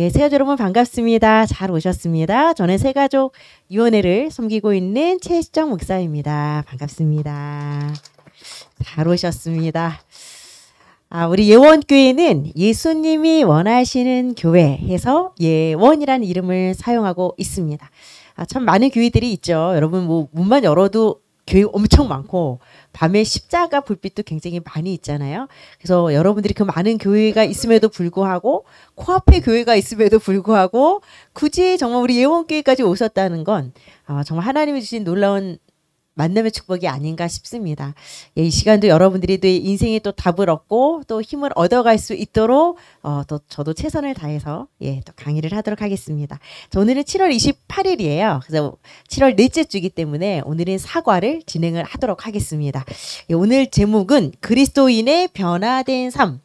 예, 새가족 여러분 반갑습니다. 잘 오셨습니다. 저는 새가족 위원회를 섬기고 있는 채수정 목사입니다. 반갑습니다. 잘 오셨습니다. 우리 예원교회는 예수님이 원하시는 교회에서 예원이라는 이름을 사용하고 있습니다. 참 많은 교회들이 있죠. 여러분 뭐 문만 열어도 교회 엄청 많고 밤에 십자가 불빛도 굉장히 많이 있잖아요. 그래서 여러분들이 그 많은 교회가 있음에도 불구하고 코앞에 교회가 있음에도 불구하고 굳이 정말 우리 예원교회까지 오셨다는 건 정말 하나님이 주신 놀라운 만남의 축복이 아닌가 싶습니다. 예, 이 시간도 여러분들이 또 인생에 또 답을 얻고 또 힘을 얻어갈 수 있도록 또 저도 최선을 다해서 또 강의를 하도록 하겠습니다. 자, 오늘은 7월 28일이에요. 그래서 7월 넷째 주이기 때문에 오늘은 사과를 진행을 하도록 하겠습니다. 예, 오늘 제목은 그리스도인의 변화된 삶.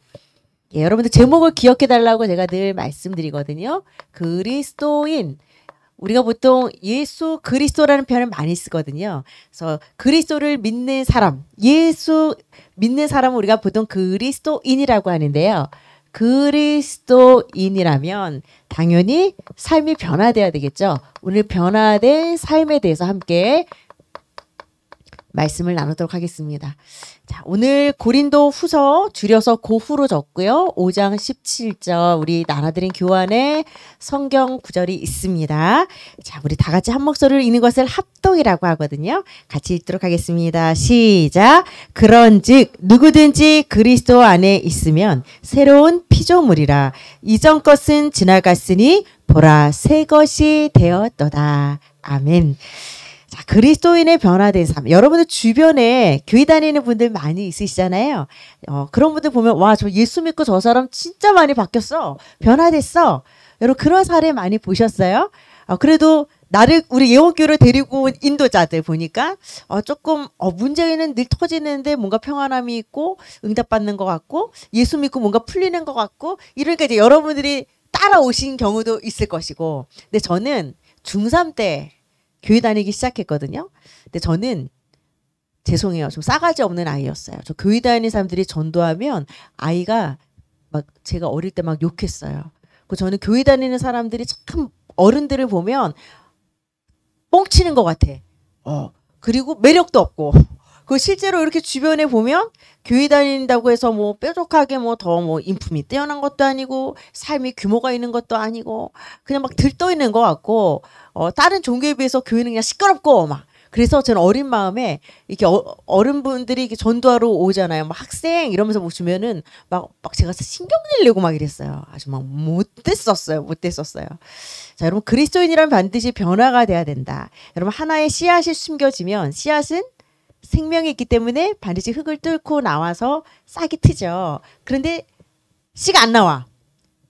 예, 여러분들 제목을 기억해달라고 제가 늘 말씀드리거든요. 그리스도인. 우리가 보통 예수 그리스도라는 표현을 많이 쓰거든요. 그래서 그리스도를 믿는 사람, 예수 믿는 사람은 우리가 보통 그리스도인이라고 하는데요. 그리스도인이라면 당연히 삶이 변화되어야 되겠죠. 오늘 변화된 삶에 대해서 함께 말씀을 나누도록 하겠습니다. 자, 오늘 고린도후서 줄여서 고후로 적고요. 5장 17절 우리 나눠드린 교환에 성경 구절이 있습니다. 자, 우리 다 같이 한 목소리를 읽는 것을 합독이라고 하거든요. 같이 읽도록 하겠습니다. 시작. 그런즉 누구든지 그리스도 안에 있으면 새로운 피조물이라. 이전 것은 지나갔으니 보라 새 것이 되었도다. 아멘. 자, 그리스도인의 변화된 삶. 여러분들 주변에 교회 다니는 분들 많이 있으시잖아요. 그런 분들 보면 와, 저 예수 믿고 저 사람 진짜 많이 바뀌었어. 변화됐어. 여러분 그런 사례 많이 보셨어요? 그래도 나를 우리 예원교를 데리고 온 인도자들 보니까 조금 문제는 늘 터지는데 뭔가 평안함이 있고 응답받는 것 같고 예수 믿고 뭔가 풀리는 것 같고 이러니까 이제 여러분들이 따라오신 경우도 있을 것이고 근데 저는 중3 때 교회 다니기 시작했거든요. 근데 저는 죄송해요. 좀 싸가지 없는 아이였어요. 저 교회 다니는 사람들이 전도하면 아이가 막 제가 어릴 때 막 욕했어요. 그 저는 교회 다니는 사람들이 참 어른들을 보면 뻥치는 것 같아. 그리고 매력도 없고. 그 실제로 이렇게 주변에 보면 교회 다닌다고 해서 뭐 뾰족하게 뭐 더 뭐 인품이 뛰어난 것도 아니고 삶이 규모가 있는 것도 아니고 그냥 막 들떠 있는 것 같고 다른 종교에 비해서 교회는 그냥 시끄럽고 막 그래서 저는 어린 마음에 이렇게 어른분들이 이렇게 전도하러 오잖아요. 막 학생 이러면서 보시면은 막 제가 신경 내려고 막 이랬어요. 아주 막 못됐었어요. 자, 여러분 그리스도인이란 반드시 변화가 돼야 된다. 여러분 하나의 씨앗이 숨겨지면 씨앗은 생명이 있기 때문에 반드시 흙을 뚫고 나와서 싹이 트죠. 그런데 씨가 안 나와.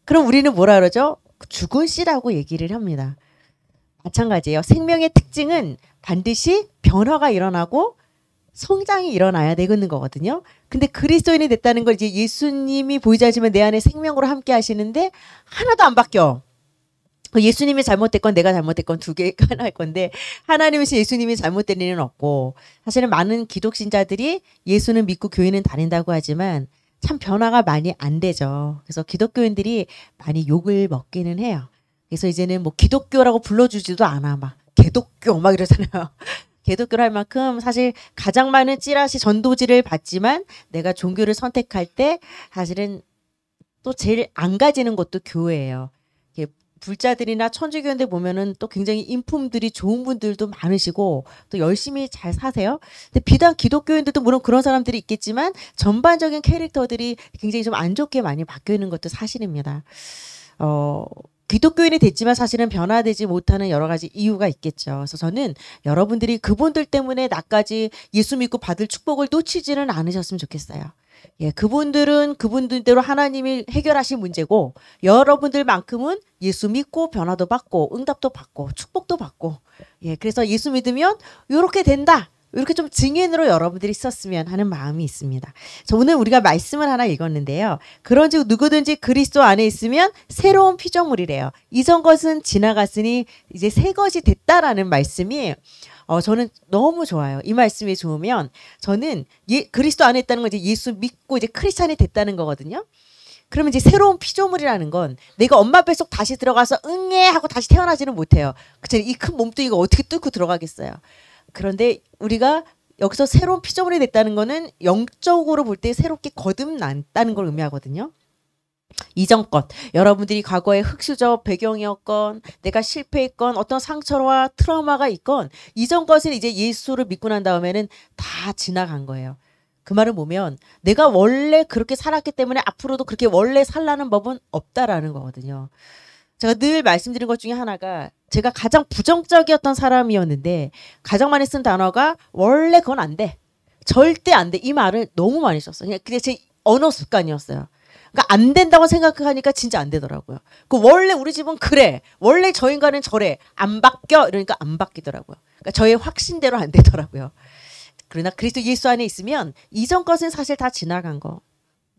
그럼 우리는 뭐라 그러죠? 죽은 씨라고 얘기를 합니다. 마찬가지예요. 생명의 특징은 반드시 변화가 일어나고 성장이 일어나야 되는 거거든요. 근데 그리스도인이 됐다는 걸 이제 예수님이 보이지 않지만 내 안에 생명으로 함께 하시는데 하나도 안 바뀌어. 예수님이 잘못됐건 내가 잘못됐건 두 개가 하나일 건데 하나님이신 예수님이 잘못된 일은 없고 사실은 많은 기독신자들이 예수는 믿고 교회는 다닌다고 하지만 참 변화가 많이 안 되죠. 그래서 기독교인들이 많이 욕을 먹기는 해요. 그래서 이제는 뭐 기독교라고 불러주지도 않아. 막 개독교 막 이러잖아요. 개독교를 할 만큼 사실 가장 많은 찌라시 전도지를 받지만 내가 종교를 선택할 때 사실은 또 제일 안 가지는 것도 교회예요. 불자들이나 천주교인들 보면은 또 굉장히 인품들이 좋은 분들도 많으시고 또 열심히 잘 사세요. 근데 비단 기독교인들도 물론 그런 사람들이 있겠지만 전반적인 캐릭터들이 굉장히 좀 안 좋게 많이 바뀌어 있는 것도 사실입니다. 기독교인이 됐지만 사실은 변화되지 못하는 여러 가지 이유가 있겠죠. 그래서 저는 여러분들이 그분들 때문에 나까지 예수 믿고 받을 축복을 놓치지는 않으셨으면 좋겠어요. 예, 그분들은 그분들대로 하나님이 해결하신 문제고 여러분들만큼은 예수 믿고 변화도 받고 응답도 받고 축복도 받고 예, 그래서 예수 믿으면 이렇게 된다. 이렇게 좀 증인으로 여러분들이 썼으면 하는 마음이 있습니다. 자, 오늘 우리가 말씀을 하나 읽었는데요. 그런즉 누구든지 그리스도 안에 있으면 새로운 피조물이래요. 이전 것은 지나갔으니 이제 새 것이 됐다라는 말씀이 저는 너무 좋아요. 이 말씀이 좋으면 저는 그리스도 안에 있다는 건 이제 예수 믿고 이제 크리스찬이 됐다는 거거든요. 그러면 이제 새로운 피조물이라는 건 내가 엄마 뱃속 다시 들어가서 응애 하고 다시 태어나지는 못해요. 이 큰 몸뚱이가 어떻게 뚫고 들어가겠어요. 그런데 우리가 여기서 새로운 피조물이 됐다는 거는 영적으로 볼 때 새롭게 거듭났다는 걸 의미하거든요. 이전 것, 여러분들이 과거에 흙수저 배경이었건 내가 실패했건 어떤 상처와 트라우마가 있건 이전 것은 이제 예수를 믿고 난 다음에는 다 지나간 거예요. 그 말을 보면 내가 원래 그렇게 살았기 때문에 앞으로도 그렇게 원래 살라는 법은 없다라는 거거든요. 제가 늘 말씀드린 것 중에 하나가 제가 가장 부정적이었던 사람이었는데 가장 많이 쓴 단어가 원래 그건 안 돼. 절대 안 돼. 이 말을 너무 많이 썼어요. 그냥 제 언어 습관이었어요. 그러니까 안 된다고 생각하니까 진짜 안 되더라고요. 그 원래 우리 집은 그래. 원래 저 인간은 저래. 안 바뀌어. 이러니까 안 바뀌더라고요. 그러니까 저의 확신대로 안 되더라고요. 그러나 그리스도 예수 안에 있으면 이전 것은 사실 다 지나간 거.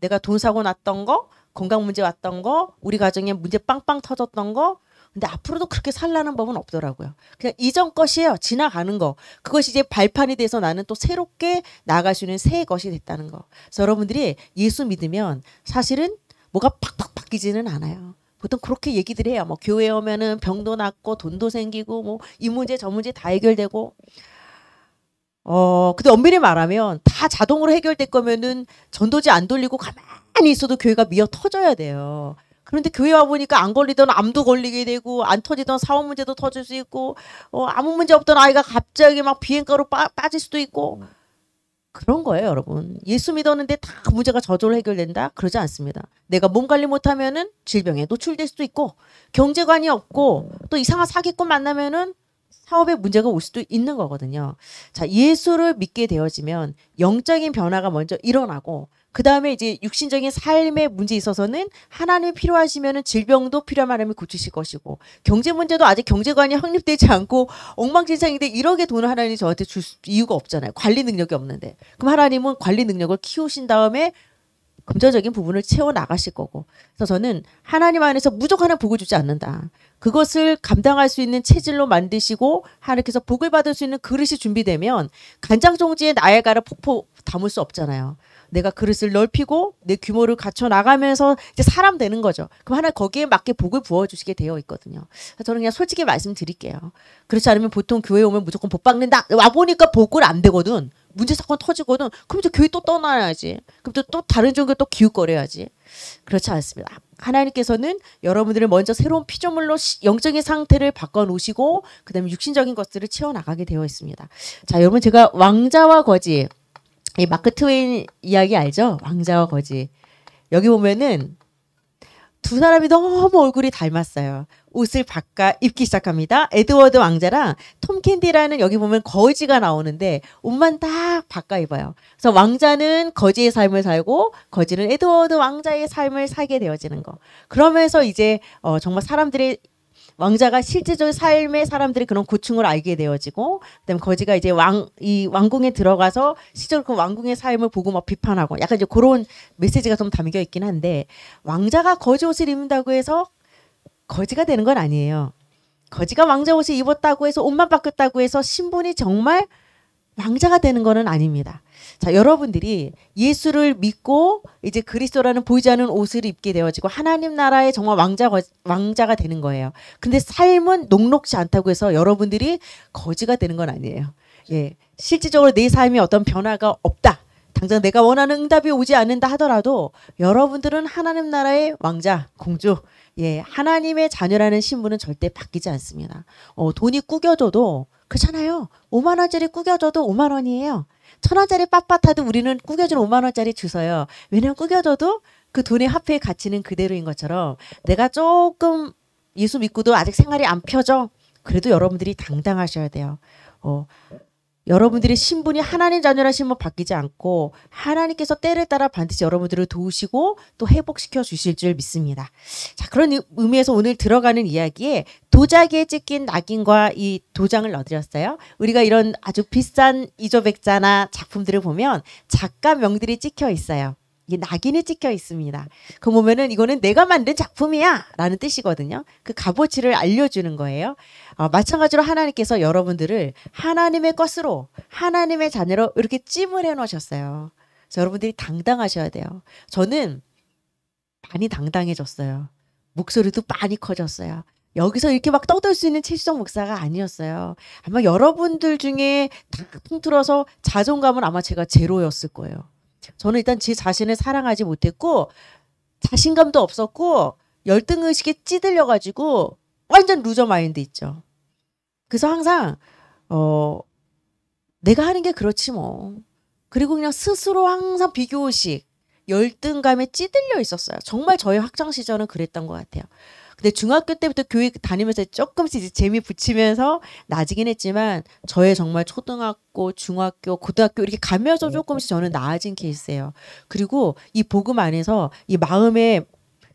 내가 돈 사고 났던 거, 건강 문제 왔던 거, 우리 가정에 문제 빵빵 터졌던 거. 근데 앞으로도 그렇게 살라는 법은 없더라고요. 그냥 이전 것이에요. 지나가는 거. 그것이 이제 발판이 돼서 나는 또 새롭게 나아갈 수 있는 새 것이 됐다는 거. 그래서 여러분들이 예수 믿으면 사실은 뭐가 팍팍 바뀌지는 않아요. 보통 그렇게 얘기들 해요. 뭐 교회 오면은 병도 낫고 돈도 생기고 뭐 이 문제 저 문제 다 해결되고. 근데 엄밀히 말하면 다 자동으로 해결될 거면은 전도지 안 돌리고 가만히 있어도 교회가 미어 터져야 돼요. 그런데 교회 와보니까 안 걸리던 암도 걸리게 되고 안 터지던 사업 문제도 터질 수 있고 아무 문제 없던 아이가 갑자기 막 비행가로 빠질 수도 있고 그런 거예요. 여러분 예수 믿었는데 다 문제가 저절로 해결된다? 그러지 않습니다. 내가 몸 관리 못하면은 질병에 노출될 수도 있고 경제관이 없고 또 이상한 사기꾼 만나면은 사업에 문제가 올 수도 있는 거거든요. 자, 예수를 믿게 되어지면 영적인 변화가 먼저 일어나고 그 다음에 이제 육신적인 삶의 문제에 있어서는 하나님이 필요하시면 질병도 필요한 하나님이 고치실 것이고 경제 문제도 아직 경제관이 확립되지 않고 엉망진창인데 1억의 돈을 하나님이 저한테 줄 이유가 없잖아요. 관리 능력이 없는데. 그럼 하나님은 관리 능력을 키우신 다음에 금전적인 부분을 채워나가실 거고. 그래서 저는 하나님 안에서 무조건 복을 주지 않는다. 그것을 감당할 수 있는 체질로 만드시고 하나님께서 복을 받을 수 있는 그릇이 준비되면 간장종지에 나의 가를 폭포 담을 수 없잖아요. 내가 그릇을 넓히고 내 규모를 갖춰나가면서 이제 사람 되는 거죠. 그럼 하나 거기에 맞게 복을 부어주시게 되어 있거든요. 저는 그냥 솔직히 말씀드릴게요. 그렇지 않으면 보통 교회 오면 무조건 복 받는다. 와보니까 복을 안 되거든. 문제 사건 터지거든. 그럼 저 교회 또 떠나야지. 그럼 또 다른 종교 또 기웃거려야지. 그렇지 않습니다. 하나님께서는 여러분들을 먼저 새로운 피조물로 영적인 상태를 바꿔놓으시고 그 다음에 육신적인 것들을 채워나가게 되어 있습니다. 자, 여러분 제가 왕자와 거지 이 마크 트웨인 이야기 알죠? 왕자와 거지. 여기 보면은 두 사람이 너무 얼굴이 닮았어요. 옷을 바꿔 입기 시작합니다. 에드워드 왕자랑 톰 캔디라는 여기 보면 거지가 나오는데 옷만 딱 바꿔 입어요. 그래서 왕자는 거지의 삶을 살고 거지는 에드워드 왕자의 삶을 살게 되어지는 거. 그러면서 이제 정말 사람들의 왕자가 실제적인 삶의 사람들이 그런 고충을 알게 되어지고 그다음에 거지가 이제 왕궁에 들어가서 실제로 그 왕궁의 삶을 보고 막 비판하고 약간 이제 그런 메시지가 좀 담겨 있긴 한데 왕자가 거지 옷을 입는다고 해서 거지가 되는 건 아니에요. 거지가 왕자 옷을 입었다고 해서 옷만 바꿨다고 해서 신분이 정말 왕자가 되는 거는 아닙니다. 자, 여러분들이 예수를 믿고 이제 그리스도라는 보이지 않는 옷을 입게 되어지고 하나님 나라의 정말 왕자가 되는 거예요. 근데 삶은 녹록지 않다고 해서 여러분들이 거지가 되는 건 아니에요. 예, 실질적으로 내 삶에 어떤 변화가 없다. 당장 내가 원하는 응답이 오지 않는다 하더라도 여러분들은 하나님 나라의 왕자, 공주, 예, 하나님의 자녀라는 신분은 절대 바뀌지 않습니다. 돈이 구겨져도 그렇잖아요. 5만 원짜리 구겨져도 5만 원이에요. 1,000원짜리 빳빳하도 우리는 구겨진 5만 원짜리 주서요. 왜냐면 구겨져도 그 돈의 화폐의 가치는 그대로인 것처럼 내가 조금 예수 믿고도 아직 생활이 안 펴져. 그래도 여러분들이 당당하셔야 돼요. 여러분들의 신분이 하나님 자녀라 신분 바뀌지 않고 하나님께서 때를 따라 반드시 여러분들을 도우시고 또 회복시켜 주실 줄 믿습니다. 자, 그런 의미에서 오늘 들어가는 이야기에 도자기에 찍힌 낙인과 이 도장을 넣어드렸어요. 우리가 이런 아주 비싼 이조백자나 작품들을 보면 작가 명들이 찍혀 있어요. 이게 낙인이 찍혀 있습니다. 그 보면은 이거는 내가 만든 작품이야 라는 뜻이거든요. 그 값어치를 알려주는 거예요. 마찬가지로 하나님께서 여러분들을 하나님의 것으로 하나님의 자녀로 이렇게 찜을 해놓으셨어요. 그래서 여러분들이 당당하셔야 돼요. 저는 많이 당당해졌어요. 목소리도 많이 커졌어요. 여기서 이렇게 막 떠들 수 있는 채수정 목사가 아니었어요. 아마 여러분들 중에 다 통틀어서 자존감은 아마 제가 제로였을 거예요. 저는 일단 제 자신을 사랑하지 못했고 자신감도 없었고 열등의식에 찌들려가지고 완전 루저 마인드 있죠. 그래서 항상 내가 하는 게 그렇지 뭐. 그리고 그냥 스스로 항상 비교의식, 열등감에 찌들려 있었어요. 정말 저의 학창시절은 그랬던 것 같아요. 근데 중학교 때부터 교회 다니면서 조금씩 이제 재미 붙이면서 나아지긴 했지만 저의 정말 초등학교, 중학교, 고등학교 이렇게 가면서 조금씩 저는 나아진 케이스예요. 그리고 이 복음 안에서 이 마음에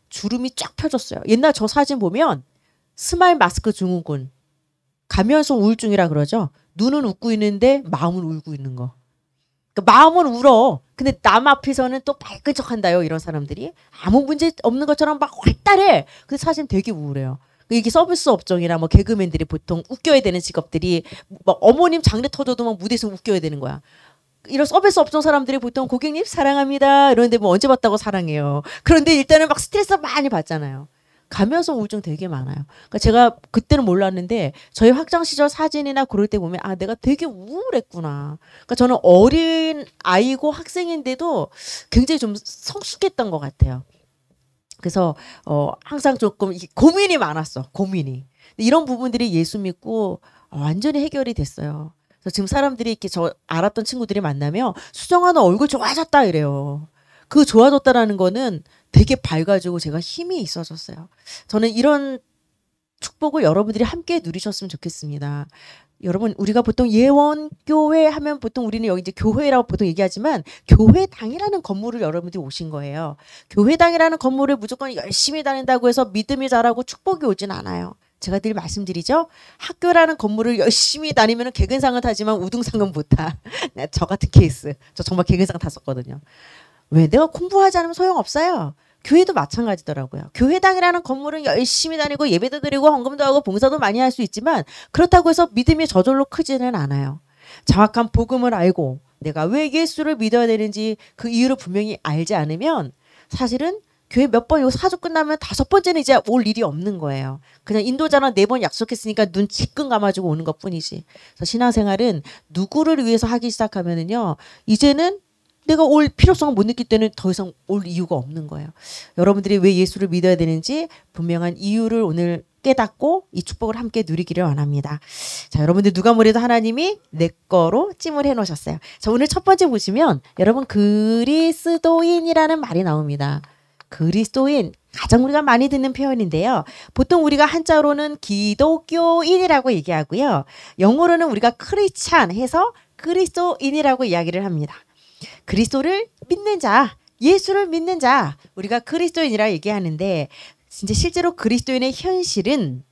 주름이 쫙 펴졌어요. 옛날 저 사진 보면 스마일 마스크 증후군, 가면서 우울증이라 그러죠. 눈은 웃고 있는데 마음은 울고 있는 거. 그러니까 마음은 울어. 근데 남 앞에서는 또 밝은 척한다요. 이런 사람들이 아무 문제 없는 것처럼 막 활달해. 근데 사실 되게 우울해요. 이게 서비스 업종이나 뭐 개그맨들이 보통 웃겨야 되는 직업들이 막 어머님 장례 터져도 막 무대에서 웃겨야 되는 거야. 이런 서비스 업종 사람들이 보통 고객님 사랑합니다 이러는데 뭐 언제 봤다고 사랑해요. 그런데 일단은 막 스트레스 많이 받잖아요. 감염성 우울증 되게 많아요. 그러니까 제가 그때는 몰랐는데 저희 학창시절 사진이나 그럴 때 보면 아 내가 되게 우울했구나. 그러니까 저는 어린 아이고 학생인데도 굉장히 좀 성숙했던 것 같아요. 그래서 항상 조금 고민이 많았어. 고민이. 이런 부분들이 예수 믿고 완전히 해결이 됐어요. 그래서 지금 사람들이 이렇게 저 알았던 친구들이 만나면 수정아 너 얼굴 좋아졌다 이래요. 그 좋아졌다라는 거는 되게 밝아지고 제가 힘이 있어졌어요. 저는 이런 축복을 여러분들이 함께 누리셨으면 좋겠습니다. 여러분 우리가 보통 예원교회 하면 보통 우리는 여기 이제 교회라고 보통 얘기하지만 교회당이라는 건물을 여러분들이 오신 거예요. 교회당이라는 건물을 무조건 열심히 다닌다고 해서 믿음이 자라고 축복이 오진 않아요. 제가 늘 말씀드리죠. 학교라는 건물을 열심히 다니면 개근상은 타지만 우등상은 못 타. 저 같은 케이스. 저 정말 개근상 탔었거든요. 왜? 내가 공부하지 않으면 소용없어요. 교회도 마찬가지더라고요. 교회당이라는 건물은 열심히 다니고 예배도 드리고 헌금도 하고 봉사도 많이 할 수 있지만 그렇다고 해서 믿음이 저절로 크지는 않아요. 정확한 복음을 알고 내가 왜 예수를 믿어야 되는지 그 이유를 분명히 알지 않으면 사실은 교회 몇 번 이거 사주 끝나면 5번째는 이제 올 일이 없는 거예요. 그냥 인도자나 4번 약속했으니까 눈 지끈 감아주고 오는 것뿐이지. 그래서 신앙생활은 누구를 위해서 하기 시작하면은요. 이제는 내가 올 필요성을 못 느낄 때는 더 이상 올 이유가 없는 거예요. 여러분들이 왜 예수를 믿어야 되는지 분명한 이유를 오늘 깨닫고 이 축복을 함께 누리기를 원합니다. 자, 여러분들 누가 뭐래도 하나님이 내 거로 찜을 해놓으셨어요. 자, 오늘 첫 번째 보시면 여러분 그리스도인이라는 말이 나옵니다. 그리스도인 가장 우리가 많이 듣는 표현인데요. 보통 우리가 한자로는 기독교인이라고 얘기하고요. 영어로는 우리가 크리스찬 해서 그리스도인이라고 이야기를 합니다. 그리스도를 믿는 자, 예수를 믿는 자, 우리가 그리스도인이라 얘기하는데 진짜 실제로 그리스도인의 현실은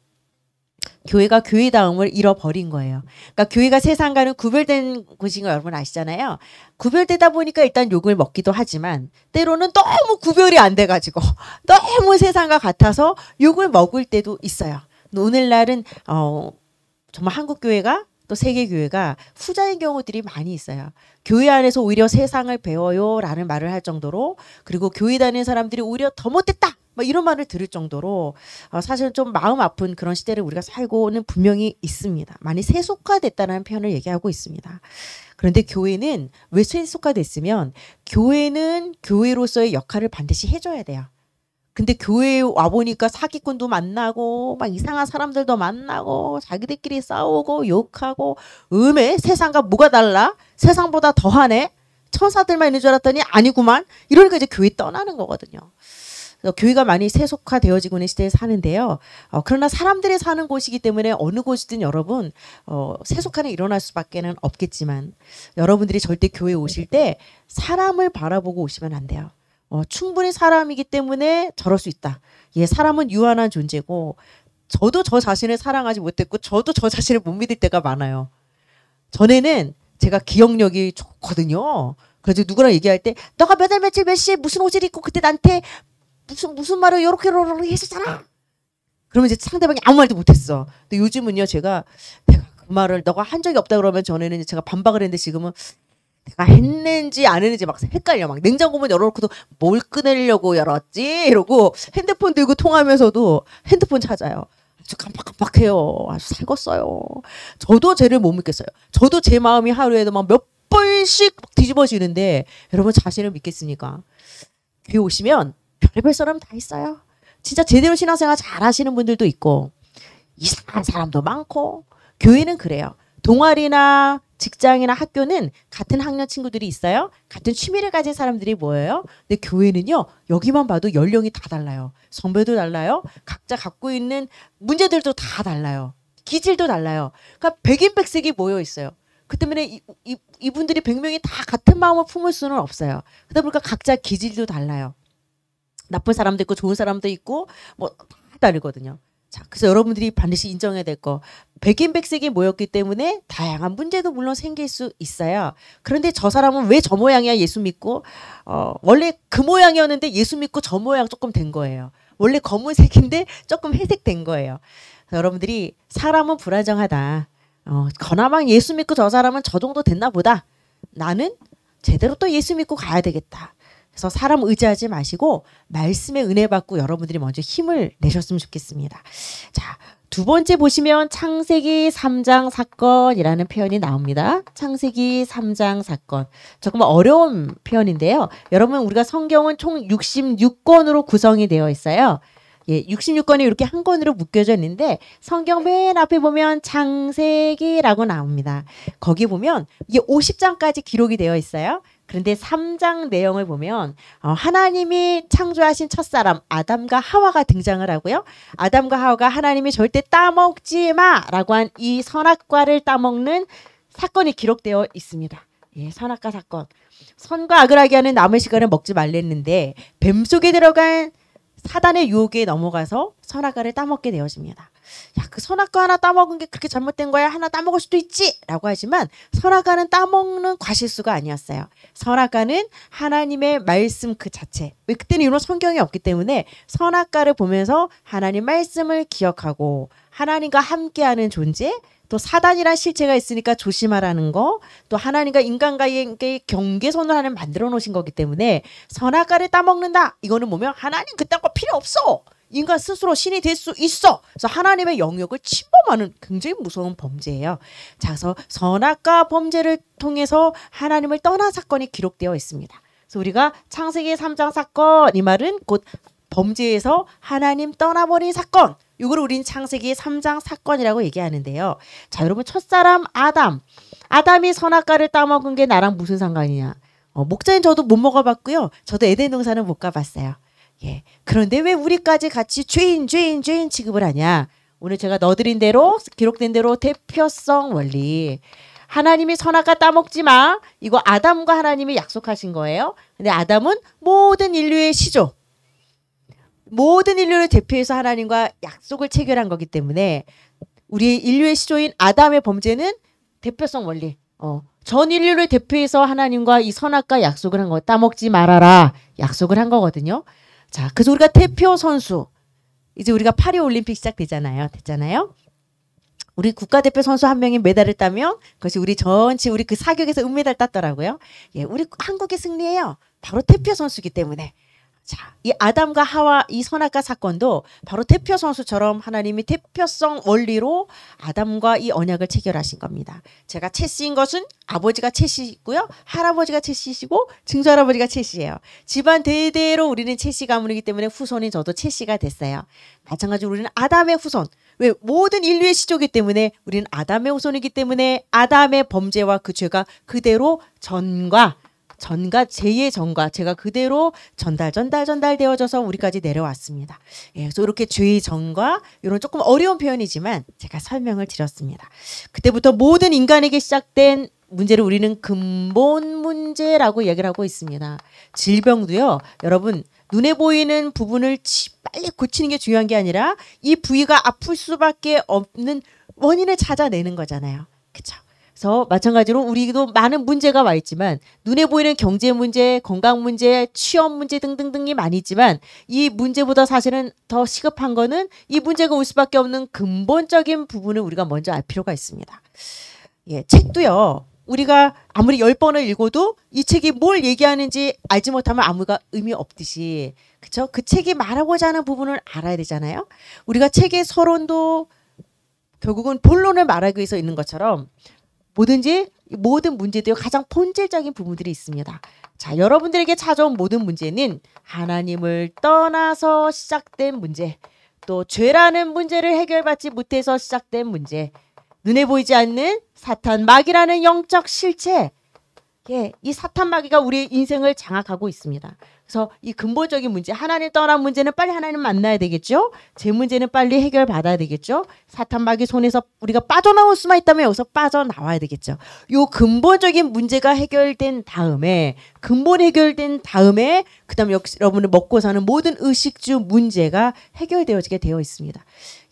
교회가 교회다움을 잃어버린 거예요. 그러니까 교회가 세상과는 구별된 곳인 거 여러분 아시잖아요. 구별되다 보니까 일단 욕을 먹기도 하지만 때로는 너무 구별이 안 돼가지고 너무 세상과 같아서 욕을 먹을 때도 있어요. 오늘날은 정말 한국교회가 또 세계교회가 후자인 경우들이 많이 있어요. 교회 안에서 오히려 세상을 배워요 라는 말을 할 정도로 그리고 교회 다니는 사람들이 오히려 더 못됐다 막 이런 말을 들을 정도로 사실은 좀 마음 아픈 그런 시대를 우리가 살고는 분명히 있습니다. 많이 세속화됐다는 표현을 얘기하고 있습니다. 그런데 교회는 왜 세속화됐으면 교회는 교회로서의 역할을 반드시 해줘야 돼요. 근데 교회에 와보니까 사기꾼도 만나고 막 이상한 사람들도 만나고 자기들끼리 싸우고 욕하고 세상과 뭐가 달라? 세상보다 더하네? 천사들만 있는 줄 알았더니 아니구만. 이러니까 이제 교회 떠나는 거거든요. 그래서 교회가 많이 세속화되어지고 있는 시대에 사는데요. 그러나 사람들이 사는 곳이기 때문에 어느 곳이든 여러분 세속화는 일어날 수밖에 없겠지만 여러분들이 절대 교회에 오실 때 사람을 바라보고 오시면 안 돼요. 충분히 사람이기 때문에 저럴 수 있다. 사람은 유한한 존재고 저도 저 자신을 사랑하지 못했고 저도 저 자신을 못 믿을 때가 많아요. 전에는 제가 기억력이 좋거든요. 그래서 누구랑 얘기할 때 너가 몇 달 며칠 몇 시에 무슨 옷을 입고 그때 나한테 무슨 말을 요렇게 했었잖아. 그러면 이제 상대방이 아무 말도 못했어. 근데 요즘은요 제가 내가 그 말을 너가 한 적이 없다 그러면 전에는 제가 반박을 했는데 지금은 내가 했는지 안 했는지 막 헷갈려. 막 냉장고 문 열어놓고도 뭘 꺼내려고 열었지 이러고, 핸드폰 들고 통하면서도 핸드폰 찾아요. 아주 깜빡깜빡해요. 아주 살겄어요. 저도 쟤를 못 믿겠어요. 저도 제 마음이 하루에도 막 몇 번씩 뒤집어지는데 여러분 자신을 믿겠습니까? 교회 오시면 별의별 사람 다 있어요. 진짜 제대로 신앙생활 잘 하시는 분들도 있고 이상한 사람도 많고, 교회는 그래요. 동아리나 직장이나 학교는 같은 학년 친구들이 있어요. 같은 취미를 가진 사람들이 모여요. 근데 교회는요, 여기만 봐도 연령이 다 달라요. 성별도 달라요. 각자 갖고 있는 문제들도 다 달라요. 기질도 달라요. 그러니까 백인백색이 모여 있어요. 그 때문에 이분들이 100명이 다 같은 마음을 품을 수는 없어요. 그러다 보니까 각자 기질도 달라요. 나쁜 사람도 있고 좋은 사람도 있고 뭐 다 다르거든요. 자, 그래서 여러분들이 반드시 인정해야 될 거, 백인백색이 모였기 때문에 다양한 문제도 물론 생길 수 있어요. 그런데 저 사람은 왜 저 모양이야 예수 믿고, 원래 그 모양이었는데 예수 믿고 저 모양 조금 된 거예요. 원래 검은색인데 조금 회색 된 거예요. 여러분들이 사람은 불안정하다. 그나마 예수 믿고 저 사람은 저 정도 됐나 보다. 나는 제대로 또 예수 믿고 가야 되겠다. 그래서 사람 의지하지 마시고 말씀에 은혜 받고 여러분들이 먼저 힘을 내셨으면 좋겠습니다. 자, 두 번째 보시면 창세기 3장 사건이라는 표현이 나옵니다. 창세기 3장 사건. 조금 어려운 표현인데요. 여러분, 우리가 성경은 총 66권으로 구성이 되어 있어요. 예, 66권이 이렇게 한 권으로 묶여져 있는데 성경 맨 앞에 보면 창세기라고 나옵니다. 거기 보면 이게 50장까지 기록이 되어 있어요. 그런데 3장 내용을 보면 하나님이 창조하신 첫사람 아담과 하와가 등장을 하고요. 아담과 하와가 하나님이 절대 따먹지 마라고 한 이 선악과를 따먹는 사건이 기록되어 있습니다. 예, 선악과 사건. 선과 악을 하게 하는 남의 시간을 먹지 말랬는데 뱀속에 들어간 사단의 유혹에 넘어가서 선악과를 따먹게 되어집니다. 야, 그 선악과 하나 따먹은 게 그렇게 잘못된 거야? 하나 따먹을 수도 있지! 라고 하지만 선악과는 따먹는 과실수가 아니었어요. 선악과는 하나님의 말씀 그 자체. 왜 그때는 이런 성경이 없기 때문에 선악과를 보면서 하나님 말씀을 기억하고 하나님과 함께하는 존재, 또 사단이란 실체가 있으니까 조심하라는 거, 또 하나님과 인간과의 경계선을 하나 만들어 놓으신 거기 때문에 선악과를 따먹는다. 이거는 보면 하나님 그딴 거 필요 없어. 인간 스스로 신이 될 수 있어. 그래서 하나님의 영역을 침범하는 굉장히 무서운 범죄예요. 자, 그래서 선악과 범죄를 통해서 하나님을 떠난 사건이 기록되어 있습니다. 그래서 우리가 창세기 3장 사건, 이 말은 곧 범죄에서 하나님 떠나버린 사건, 이걸 우린 창세기 3장 사건이라고 얘기하는데요. 자, 여러분, 첫사람 아담. 아담이 선악과를 따먹은 게 나랑 무슨 상관이냐. 목자인 저도 못 먹어봤고요. 저도 에덴 동산은 못 가봤어요. 예. 그런데 왜 우리까지 같이 죄인 취급을 하냐. 오늘 제가 넣어드린 대로, 기록된 대로 대표성 원리. 하나님이 선악과 따먹지 마. 이거 아담과 하나님이 약속하신 거예요. 근데 아담은 모든 인류의 시조. 모든 인류를 대표해서 하나님과 약속을 체결한 거기 때문에 우리 인류의 시조인 아담의 범죄는 대표성 원리. 전 인류를 대표해서 하나님과 이 선악과 약속을 한 거, 따먹지 말아라. 약속을 한 거거든요. 자, 그래서 우리가 대표 선수, 이제 우리가 파리올림픽 시작되잖아요. 됐잖아요. 우리 국가대표 선수 한 명이 메달을 따면 그것이 우리 전체, 우리 그 사격에서 은메달 땄더라고요. 예, 우리 한국의 승리예요. 바로 대표 선수이기 때문에. 자, 이 아담과 하와 이 선악과 사건도 바로 대표 선수처럼 하나님이 대표성 원리로 아담과 이 언약을 체결하신 겁니다. 제가 채씨인 것은 아버지가 채씨이고요. 할아버지가 채씨이시고 증조할아버지가 채씨예요. 집안 대대로 우리는 채씨 가문이기 때문에 후손인 저도 채씨가 됐어요. 마찬가지로 우리는 아담의 후손. 왜? 모든 인류의 시조이기 때문에 우리는 아담의 후손이기 때문에 아담의 범죄와 그 죄가 그대로 전과 제의 전과 제가 그대로 전달되어져서 우리까지 내려왔습니다. 예, 그래서 이렇게 죄의 전과, 이런 조금 어려운 표현이지만 제가 설명을 드렸습니다. 그때부터 모든 인간에게 시작된 문제를 우리는 근본 문제라고 얘기를 하고 있습니다. 질병도요, 여러분, 눈에 보이는 부분을 빨리 고치는 게 중요한 게 아니라 이 부위가 아플 수밖에 없는 원인을 찾아내는 거잖아요. 그쵸? 그래서 마찬가지로 우리도 많은 문제가 와 있지만 눈에 보이는 경제 문제, 건강 문제, 취업 문제 등등등이 많이 있지만 이 문제보다 사실은 더 시급한 거는 이 문제가 올 수밖에 없는 근본적인 부분을 우리가 먼저 알 필요가 있습니다. 예, 책도요. 우리가 아무리 10번을 읽어도 이 책이 뭘 얘기하는지 알지 못하면 아무가 의미 없듯이, 그쵸? 그 책이 말하고자 하는 부분을 알아야 되잖아요. 우리가 책의 서론도 결국은 본론을 말하기 위해서 있는 것처럼 모든 문제도 가장 본질적인 부분들이 있습니다. 자, 여러분들에게 찾아온 모든 문제는 하나님을 떠나서 시작된 문제, 또 죄라는 문제를 해결받지 못해서 시작된 문제, 눈에 보이지 않는 사탄 마귀라는 영적 실체, 예, 이 사탄 마귀가 우리의 인생을 장악하고 있습니다. 그래서 이 근본적인 문제, 하나님 떠난 문제는 빨리 하나님 만나야 되겠죠. 제 문제는 빨리 해결받아야 되겠죠. 사탄 마귀 손에서 우리가 빠져나올 수만 있다면 여기서 빠져나와야 되겠죠. 요 근본적인 문제가 해결된 다음에, 근본 해결된 다음에 그 다음 여러분을 먹고 사는 모든 의식주 문제가 해결되어지게 되어 있습니다.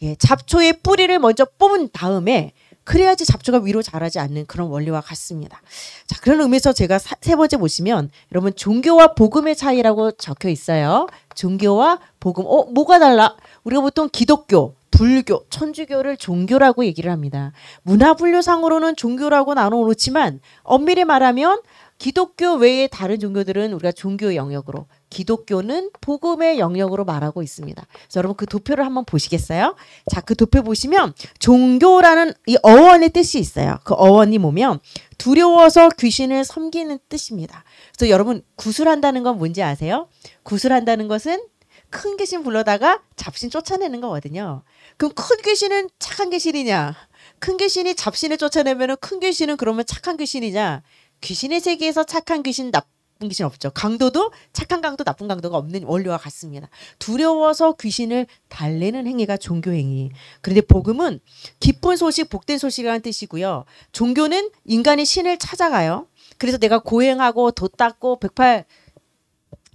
예, 잡초의 뿌리를 먼저 뽑은 다음에 그래야지 잡초가 위로 자라지 않는 그런 원리와 같습니다. 자, 그런 의미에서 제가 세 번째 보시면 여러분 종교와 복음의 차이라고 적혀 있어요. 종교와 복음. 뭐가 달라? 우리가 보통 기독교, 불교, 천주교를 종교라고 얘기를 합니다. 문화분류상으로는 종교라고 나눠 놓지만 엄밀히 말하면 기독교 외의 다른 종교들은 우리가 종교 영역으로, 기독교는 복음의 영역으로 말하고 있습니다. 그래서 여러분 그 도표를 한번 보시겠어요? 자, 그 도표 보시면 종교라는 이 어원의 뜻이 있어요. 그 어원이 뭐면 두려워서 귀신을 섬기는 뜻입니다. 그래서 여러분 구술한다는 건 뭔지 아세요? 구술한다는 것은 큰 귀신 불러다가 잡신 쫓아내는 거거든요. 그럼 큰 귀신은 착한 귀신이냐? 큰 귀신이 잡신을 쫓아내면 큰 귀신은 그러면 착한 귀신이냐? 귀신의 세계에서 착한 귀신, 나쁜 귀신 없죠. 강도도 착한 강도, 나쁜 강도가 없는 원리와 같습니다. 두려워서 귀신을 달래는 행위가 종교행위. 그런데 복음은 기쁜 소식, 복된 소식이라는 뜻이고요. 종교는 인간이 신을 찾아가요. 그래서 내가 고행하고 도 닦고 108내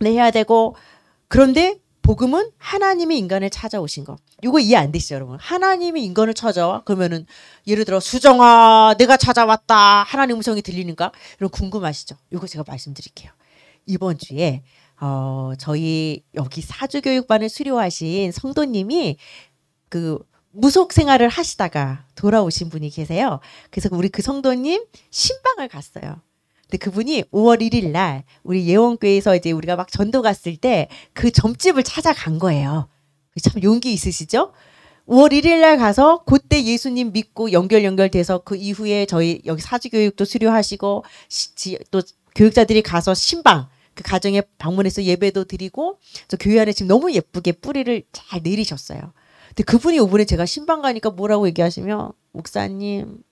해야 되고, 그런데 복음은 하나님이 인간을 찾아오신 거. 이거 이해 안 되시죠, 여러분? 하나님이 인간을 찾아와? 그러면은 예를 들어 수정아, 내가 찾아왔다. 하나님 음성이 들리는가? 이런 궁금하시죠? 이거 제가 말씀드릴게요. 이번 주에 저희 여기 사주교육반을 수료하신 성도님이 그 무속 생활을 하시다가 돌아오신 분이 계세요. 그래서 우리 그 성도님 신방을 갔어요. 근데 그분이 5월 1일 날 우리 예원교회에서 이제 우리가 막 전도 갔을 때 그 점집을 찾아간 거예요. 참 용기 있으시죠? 5월 1일 날 가서 그때 예수님 믿고 연결돼서 그 이후에 저희 여기 사주교육도 수료하시고 또 교육자들이 가서 신방 그 가정에 방문해서 예배도 드리고 저 교회 안에 지금 너무 예쁘게 뿌리를 잘 내리셨어요. 근데 그분이 이번에 제가 신방 가니까 뭐라고 얘기하시면, 목사님,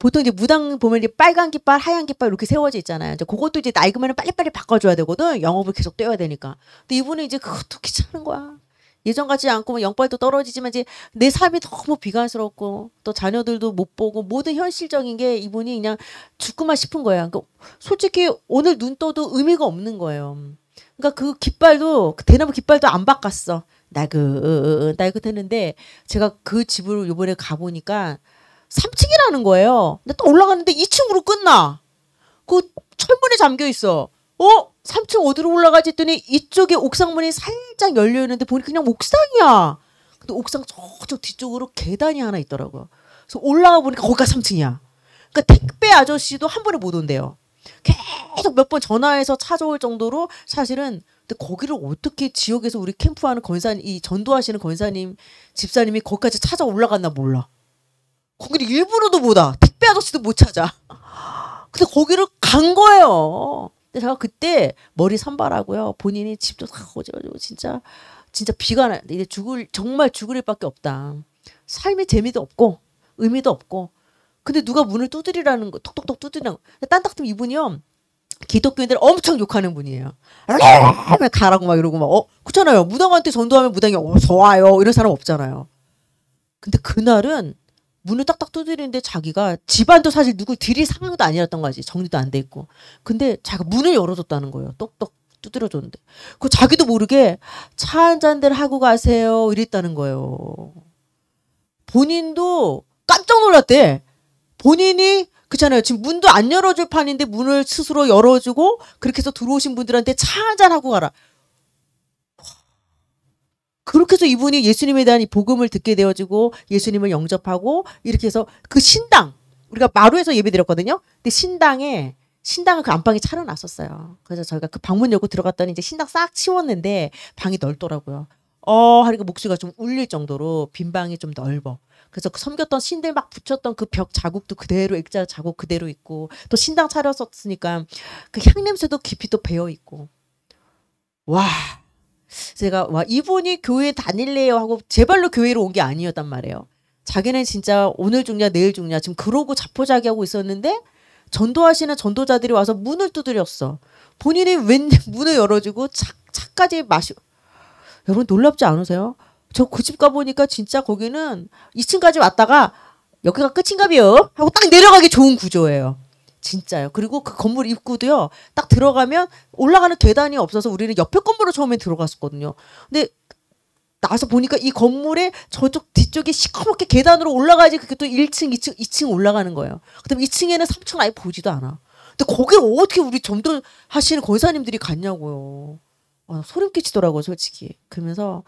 보통 이제 무당 보면 이제 빨간 깃발, 하얀 깃발 이렇게 세워져 있잖아요. 이제 그것도 이제 나이 그면 빨리빨리 바꿔줘야 되거든. 영업을 계속 떼어야 되니까. 근데 이분은 이제 그것도 귀찮은 거야. 예전 같지 않고 영빨도 떨어지지만 이제 내 삶이 너무 비관스럽고 또 자녀들도 못 보고 모든 현실적인 게 이분이 그냥 죽구만 싶은 거야. 그러니까 솔직히 오늘 눈 떠도 의미가 없는 거예요. 그러니까 그 깃발도, 그 대나무 깃발도 안 바꿨어. 나긋나긋 했는데 제가 그 집으로 이번에 가보니까 3층이라는 거예요. 근데 또 올라갔는데 2층으로 끝나. 그 철문에 잠겨 있어. 3층 어디로 올라가지 했더니 이쪽에 옥상문이 살짝 열려 있는데 보니 그냥 옥상이야. 근데 옥상 저쪽 뒤쪽으로 계단이 하나 있더라고요. 그래서 올라가 보니까 거기가 3층이야. 그러니까 택배 아저씨도 한 번에 못 온대요. 계속 몇 번 전화해서 찾아올 정도로 사실은. 근데 거기를 어떻게 지역에서 우리 캠프하는 권사님, 이 전도하시는 권사님, 집사님이 거기까지 찾아 올라갔나 몰라. 거기를 일부러도 못 와. 택배 아저씨도 못 찾아. 근데 거기를 간 거예요. 근데 제가 그때 머리 산발하고요. 본인이 집도 다 어지러지고 진짜 비가 나. 이제 정말 죽을 일밖에 없다. 삶이 재미도 없고 의미도 없고. 근데 누가 문을 두드리라는 거, 톡톡톡 두드리라는 거. 딴 닥 좀 이분이요. 기독교인들 엄청 욕하는 분이에요. 가라고 막 이러고 막 그렇잖아요. 무당한테 전도하면 무당이 좋아요. 이런 사람 없잖아요. 근데 그날은 문을 딱딱 두드리는데 자기가 집안도 사실 누구 들이 상황도 아니었던 거지. 정리도 안 돼 있고. 근데 자기가 문을 열어줬다는 거예요. 똑똑 두드려줬는데. 그 자기도 모르게 차 한잔들 하고 가세요. 이랬다는 거예요. 본인도 깜짝 놀랐대. 본인이 그렇잖아요. 지금 문도 안 열어줄 판인데 문을 스스로 열어주고 그렇게 해서 들어오신 분들한테 차 한잔 하고 가라. 그렇게 해서 이분이 예수님에 대한 이 복음을 듣게 되어지고 예수님을 영접하고 이렇게 해서 그 신당, 우리가 마루에서 예배드렸거든요. 근데 신당에 신당을 그 안방에 차려놨었어요. 그래서 저희가 그 방문 열고 들어갔더니 이제 신당 싹 치웠는데 방이 넓더라고요. 하니까 목소리가 좀 울릴 정도로 빈 방이 좀 넓어. 그래서 그 섬겼던 신들 막 붙였던 그 벽 자국도 그대로, 액자 자국 그대로 있고, 또 신당 차렸었으니까 그 향냄새도 깊이 또 배어 있고. 와, 제가 와 이분이 교회 다닐래요 하고 제발로 교회로 온 게 아니었단 말이에요. 자기는 진짜 오늘 죽냐 내일 죽냐 지금 그러고 자포자기하고 있었는데 전도하시는 전도자들이 와서 문을 두드렸어. 본인이 웬 문을 열어주고 차까지 마시고. 여러분 놀랍지 않으세요? 저 그 집 가보니까 진짜 거기는 2층까지 왔다가 여기가 끝인가 비요 하고 딱 내려가기 좋은 구조예요. 진짜요. 그리고 그 건물 입구도요. 딱 들어가면 올라가는 계단이 없어서 우리는 옆에 건물로 처음에 들어갔었거든요. 근데 나서 보니까 이 건물에 저쪽 뒤쪽에 시커멓게 계단으로 올라가야지 그게 또 1층, 2층, 2층 올라가는 거예요. 그다음 2층에는 3층 아예 보지도 않아. 근데 거기를 어떻게 우리 전도하시는 권사님들이 갔냐고요. 소름 끼치더라고요, 솔직히. 그러면서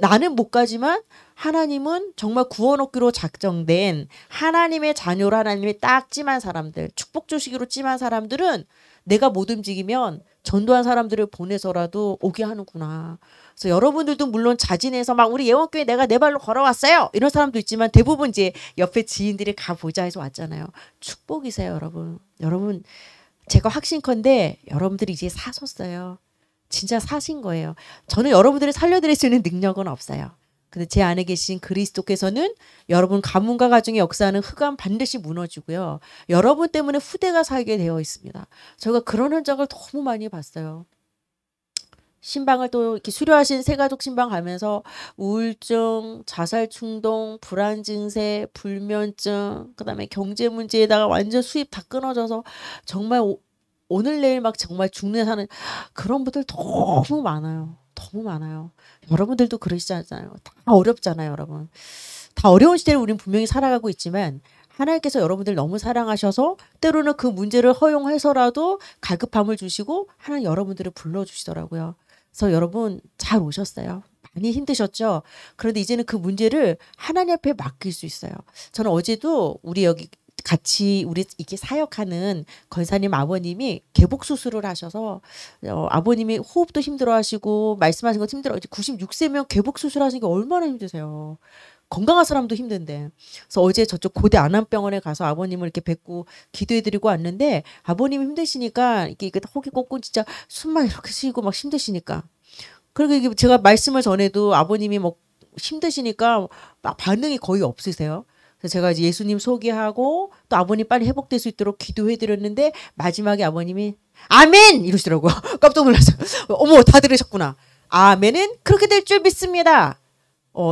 나는 못 가지만 하나님은 정말 구원 얻기로 작정된 하나님의 자녀로 하나님의 딱 찜한 사람들, 축복 주시기로 찜한 사람들은 내가 못 움직이면 전도한 사람들을 보내서라도 오게 하는구나. 그래서 여러분들도 물론 자진해서 막 우리 예원교회 내가 내 발로 걸어왔어요 이런 사람도 있지만 대부분 이제 옆에 지인들이 가보자 해서 왔잖아요. 축복이세요, 여러분. 여러분 제가 확신컨대 여러분들이 이제 사셨어요. 진짜 사신 거예요. 저는 여러분들을 살려드릴 수 있는 능력은 없어요. 근데 제 안에 계신 그리스도께서는 여러분 가문과 가정의 역사는 흑암 반드시 무너지고요. 여러분 때문에 후대가 살게 되어 있습니다. 저희가 그런 흔적을 너무 많이 봤어요. 신방을 또 이렇게 수료하신 새가족 신방 가면서 우울증, 자살 충동, 불안 증세, 불면증, 그다음에 경제 문제에다가 완전 수입 다 끊어져서 정말 오늘 내일 막 정말 죽는 사는 그런 분들 너무 많아요. 너무 많아요. 여러분들도 그러시지 않아요? 다 어렵잖아요, 여러분. 다 어려운 시대를 우리는 분명히 살아가고 있지만 하나님께서 여러분들 너무 사랑하셔서 때로는 그 문제를 허용해서라도 가급함을 주시고 하나님 여러분들을 불러주시더라고요. 그래서 여러분 잘 오셨어요. 많이 힘드셨죠? 그런데 이제는 그 문제를 하나님 앞에 맡길 수 있어요. 저는 어제도 우리 여기 같이 우리 이렇게 사역하는 권사님 아버님이 개복 수술을 하셔서 아버님이 호흡도 힘들어하시고 말씀하신 것도 힘들어. 96세면 개복 수술하시는 게 얼마나 힘드세요. 건강한 사람도 힘든데. 그래서 어제 저쪽 고대 안암병원에 가서 아버님을 이렇게 뵙고 기도해드리고 왔는데 아버님이 힘드시니까 이게 호흡이 꺾고 진짜 숨만 이렇게 쉬고 막 힘드시니까. 그리고 제가 말씀을 전해도 아버님이 막 힘드시니까 막 반응이 거의 없으세요. 그래서 제가 이제 예수님 소개하고 또 아버님 빨리 회복될 수 있도록 기도해드렸는데 마지막에 아버님이 아멘! 이러시더라고요. 깜짝 놀랐어요. 어머, 다 들으셨구나. 아멘은 그렇게 될 줄 믿습니다.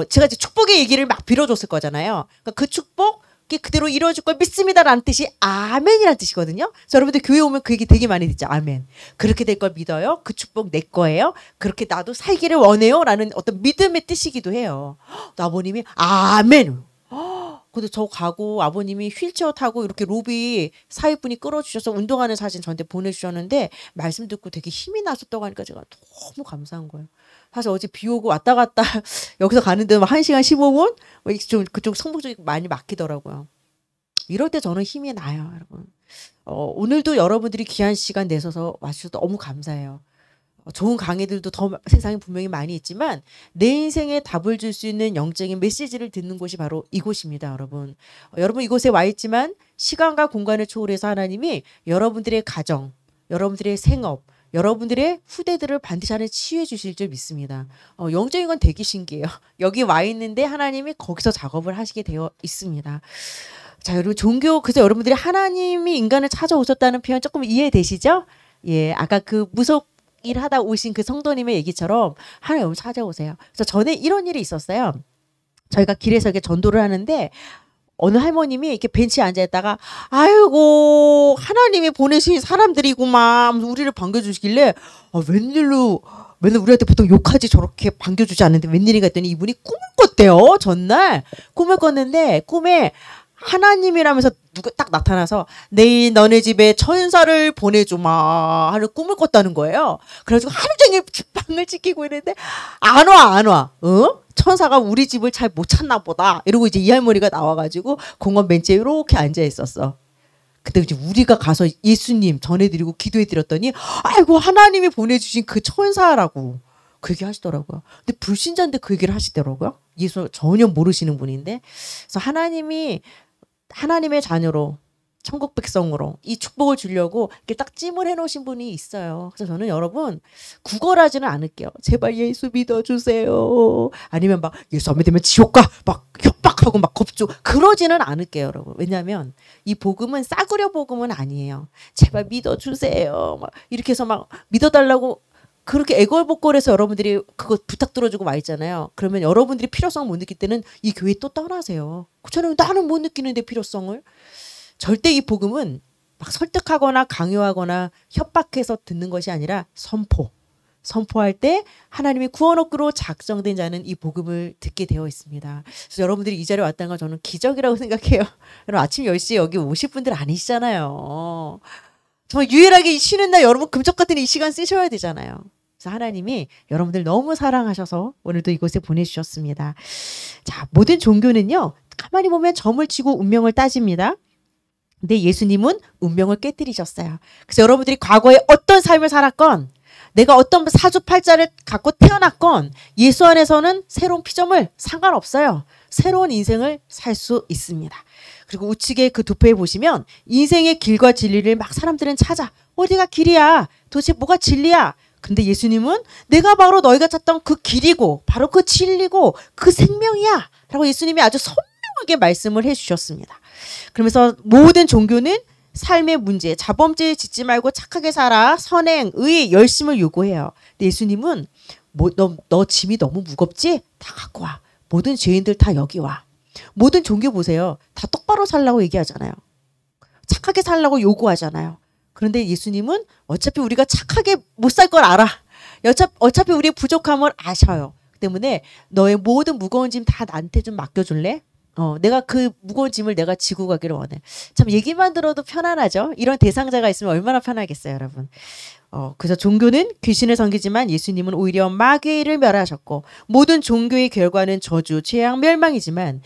제가 이제 축복의 얘기를 막 빌어줬을 거잖아요. 그러니까 그 축복이 그대로 이루어질 걸 믿습니다라는 뜻이 아멘이라는 뜻이거든요. 그래서 여러분들 교회 오면 그 얘기 되게 많이 듣죠. 아멘. 그렇게 될 걸 믿어요. 그 축복 내 거예요. 그렇게 나도 살기를 원해요. 라는 어떤 믿음의 뜻이기도 해요. 아버님이 아멘. 근데 저 가고 아버님이 휠체어 타고 이렇게 로비 사회분이 끌어주셔서 운동하는 사진 저한테 보내주셨는데 말씀 듣고 되게 힘이 나셨다고 하니까 제가 너무 감사한 거예요. 사실 어제 비 오고 왔다 갔다 여기서 가는데 막 1시간 15분? 좀 그쪽 성북 쪽이 많이 막히더라고요. 이럴 때 저는 힘이 나요, 여러분. 오늘도 여러분들이 귀한 시간 내셔서 와주셔서 너무 감사해요. 좋은 강의들도 더 세상에 분명히 많이 있지만 내 인생에 답을 줄 수 있는 영적인 메시지를 듣는 곳이 바로 이곳입니다, 여러분. 여러분 이곳에 와 있지만 시간과 공간을 초월해서 하나님이 여러분들의 가정, 여러분들의 생업, 여러분들의 후대들을 반드시 하나님 치유해 주실 줄 믿습니다. 영적인 건 되게 신기해요. 여기 와 있는데 하나님이 거기서 작업을 하시게 되어 있습니다. 자, 여러분 그래서 여러분들이 하나님이 인간을 찾아오셨다는 표현 조금 이해되시죠? 예, 아까 그 일하다 오신 그 성도님의 얘기처럼 하나님 찾아오세요. 그래서 전에 이런 일이 있었어요. 저희가 길에서 이렇게 전도를 하는데 어느 할머님이 이렇게 벤치에 앉아있다가 아이고 하나님이 보내신 사람들이구만 우리를 반겨주시길래 웬일로 맨날 우리한테 보통 욕하지 저렇게 반겨주지 않는데 웬일인가 했더니 이분이 꿈을 꿨대요. 전날 꿈을 꿨는데 꿈에 하나님이라면서 누가 딱 나타나서 내일 너네 집에 천사를 보내줘마 하는 꿈을 꿨다는 거예요. 그래서 하루 종일 방을 지키고 이랬는데 안 와, 안 와. 어? 천사가 우리 집을 잘 못 찾나 보다. 이러고 이제 이 할머니가 나와가지고 공원 벤치에 이렇게 앉아 있었어. 그때 이제 우리가 가서 예수님 전해드리고 기도해드렸더니 아이고 하나님이 보내주신 그 천사라고 그 얘기 하시더라고요. 근데 불신자인데 그 얘기를 하시더라고요. 예수 전혀 모르시는 분인데. 그래서 하나님이 하나님의 자녀로 천국 백성으로 이 축복을 주려고 이렇게 딱 찜을 해놓으신 분이 있어요. 그래서 저는 여러분 구걸하지는 않을게요. 제발 예수 믿어주세요. 아니면 막 예수 안 믿으면 지옥 가 막 협박하고 막 겁주 그러지는 않을게요, 여러분. 왜냐하면 이 복음은 싸구려 복음은 아니에요. 제발 믿어주세요. 막 이렇게 해서 막 믿어달라고. 그렇게 애걸복걸해서 여러분들이 그거 부탁 들어주고 와 있잖아요. 그러면 여러분들이 필요성을 못 느낄 때는 이 교회 또 떠나세요. 그렇잖아요. 나는 못 느끼는데 필요성을. 절대 이 복음은 막 설득하거나 강요하거나 협박해서 듣는 것이 아니라 선포. 선포할 때 하나님이 구원업으로 작정된 자는 이 복음을 듣게 되어 있습니다. 그래서 여러분들이 이 자리에 왔다는 건 저는 기적이라고 생각해요. 여러분 아침 10시에 여기 오실 분들 아니시잖아요. 정말 유일하게 쉬는 날 여러분 금쪽 같은 이 시간 쓰셔야 되잖아요. 그래서 하나님이 여러분들 너무 사랑하셔서 오늘도 이곳에 보내주셨습니다. 자, 모든 종교는요. 가만히 보면 점을 치고 운명을 따집니다. 근데 예수님은 운명을 깨뜨리셨어요. 그래서 여러분들이 과거에 어떤 삶을 살았건 내가 어떤 사주팔자를 갖고 태어났건 예수 안에서는 새로운 피조물 상관없어요. 새로운 인생을 살 수 있습니다. 그리고 우측에 그 도표에 보시면 인생의 길과 진리를 막 사람들은 찾아. 어디가 길이야? 도대체 뭐가 진리야? 근데 예수님은 내가 바로 너희가 찾던 그 길이고 바로 그 진리고 그 생명이야. 라고 예수님이 아주 선명하게 말씀을 해주셨습니다. 그러면서 모든 종교는 삶의 문제, 자범죄 짓지 말고 착하게 살아, 선행, 의, 열심을 요구해요. 근데 예수님은 너 짐이 너무 무겁지? 다 갖고 와. 모든 죄인들 다 여기 와. 모든 종교 보세요. 다 똑바로 살라고 얘기하잖아요. 착하게 살라고 요구하잖아요. 그런데 예수님은 어차피 우리가 착하게 못 살 걸 알아. 어차피 우리의 부족함을 아셔요. 때문에 너의 모든 무거운 짐 다 나한테 좀 맡겨줄래? 내가 그 무거운 짐을 내가 지고 가기를 원해. 참 얘기만 들어도 편안하죠. 이런 대상자가 있으면 얼마나 편하겠어요, 여러분. 그래서 종교는 귀신을 섬기지만 예수님은 오히려 마귀를 멸하셨고 모든 종교의 결과는 저주, 죄악, 멸망이지만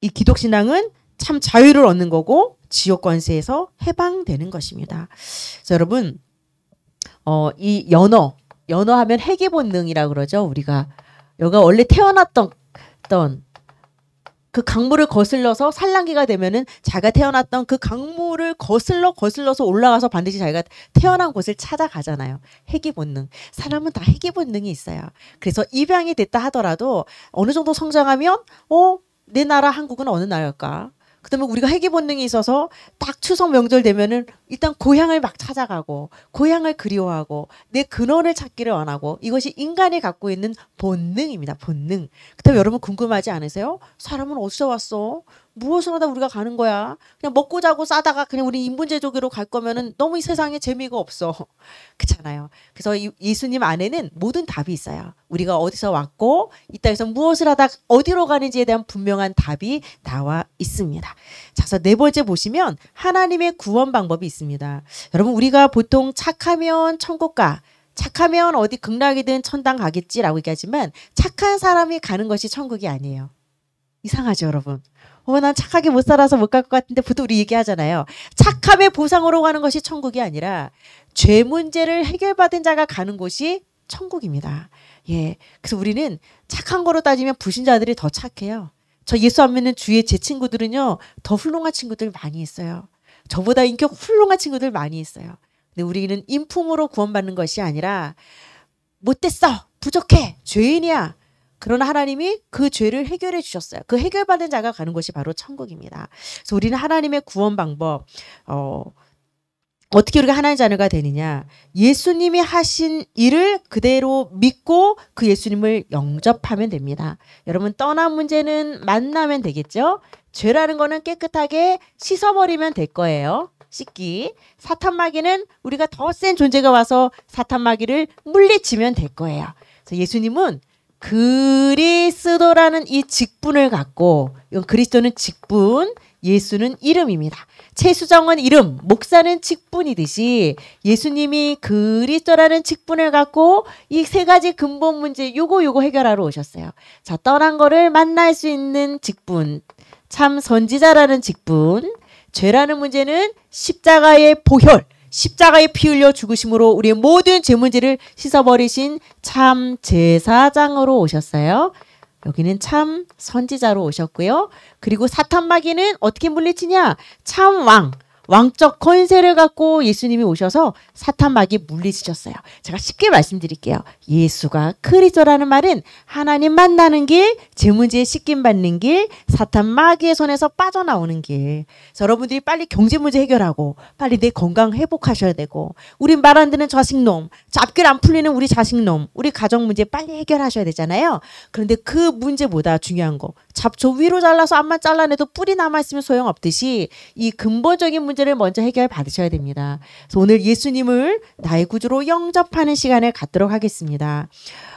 이 기독신앙은 참 자유를 얻는 거고 지옥 권세에서 해방되는 것입니다. 그래서 여러분 이 연어 하면 회개 본능이라고 그러죠. 우리가 여가 원래 태어났던 그 강물을 거슬러서 산란기가 되면은 자기가 태어났던 그 강물을 거슬러서 올라가서 반드시 자기가 태어난 곳을 찾아가잖아요. 회귀 본능. 사람은 다 회귀 본능이 있어요. 그래서 입양이 됐다 하더라도 어느 정도 성장하면 내 나라 한국은 어느 나라일까? 그다음에 우리가 회귀 본능이 있어서 딱 추석 명절 되면은 일단 고향을 막 찾아가고 고향을 그리워하고 내 근원을 찾기를 원하고 이것이 인간이 갖고 있는 본능입니다. 본능. 그다음에 여러분 궁금하지 않으세요? 사람은 어디서 왔어? 무엇을 하다 우리가 가는 거야? 그냥 먹고 자고 싸다가 그냥 우리 인본제조기로 갈 거면은 너무 이 세상에 재미가 없어. 그렇잖아요. 그래서 예수님 안에는 모든 답이 있어요. 우리가 어디서 왔고 이 땅에서 무엇을 하다 어디로 가는지에 대한 분명한 답이 나와 있습니다. 자, 그래서 네 번째 보시면 하나님의 구원 방법이 있습니다. 여러분 우리가 보통 착하면 천국 가. 착하면 어디 극락이든 천당 가겠지라고 얘기하지만 착한 사람이 가는 것이 천국이 아니에요. 이상하죠, 여러분. 난 착하게 못 살아서 못 갈 것 같은데 보통 우리 얘기하잖아요. 착함의 보상으로 가는 것이 천국이 아니라 죄 문제를 해결받은 자가 가는 곳이 천국입니다. 예, 그래서 우리는 착한 거로 따지면 불신자들이 더 착해요. 저 예수 안 믿는 주위에 제 친구들은요. 더 훌륭한 친구들 많이 있어요. 저보다 인격 훌륭한 친구들 많이 있어요. 근데 우리는 인품으로 구원받는 것이 아니라 못됐어, 부족해, 죄인이야. 그러나 하나님이 그 죄를 해결해 주셨어요. 그 해결받은 자가 가는 곳이 바로 천국입니다. 그래서 우리는 하나님의 구원 방법, 어떻게 우리가 하나님의 자녀가 되느냐. 예수님이 하신 일을 그대로 믿고 그 예수님을 영접하면 됩니다. 여러분 떠난 문제는 만나면 되겠죠. 죄라는 거는 깨끗하게 씻어버리면 될 거예요. 씻기. 사탄 마귀는 우리가 더 센 존재가 와서 사탄 마귀를 물리치면 될 거예요. 그래서 예수님은 그리스도라는 이 직분을 갖고, 이건 그리스도는 직분, 예수는 이름입니다. 채수정은 이름, 목사는 직분이듯이 예수님이 그리스도라는 직분을 갖고 이 세 가지 근본 문제 요거 해결하러 오셨어요. 자, 떠난 거를 만날 수 있는 직분, 참 선지자라는 직분, 죄라는 문제는 십자가의 보혈, 십자가의 피 흘려 죽으심으로 우리의 모든 죄 문제를 씻어버리신 참 제사장으로 오셨어요. 여기는 참 선지자로 오셨고요. 그리고 사탄 마귀는 어떻게 물리치냐? 참 왕, 왕적 권세를 갖고 예수님이 오셔서 사탄 마귀 물리치셨어요. 제가 쉽게 말씀드릴게요. 예수가 그리스도라는 말은 하나님 만나는 길, 제 문제에 씻김 받는 길, 사탄 마귀의 손에서 빠져나오는 길. 그래서 여러분들이 빨리 경제 문제 해결하고 빨리 내 건강 회복하셔야 되고 우리 말 안 듣는 자식놈, 저 앞길 안 풀리는 우리 자식놈, 우리 가정 문제 빨리 해결하셔야 되잖아요. 그런데 그 문제보다 중요한 거, 잡초 위로 잘라서 앞만 잘라내도 뿌리 남아있으면 소용없듯이 이 근본적인 문제를 먼저 해결받으셔야 됩니다. 그래서 오늘 예수님을 나의 구주로 영접하는 시간을 갖도록 하겠습니다.